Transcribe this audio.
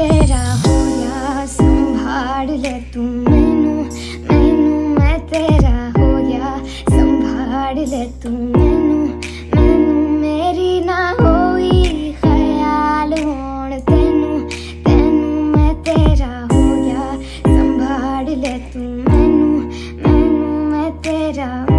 तेरा हो या संभाल ले तू मैनू मैनू मैं तेरा हो या संभाल ले तू मैनू मैनू मेरी ना होई ख्याल होण तैनू तैनू मैं तेरा हो या संभाल ले तू मैनू मैनू मैं तेरा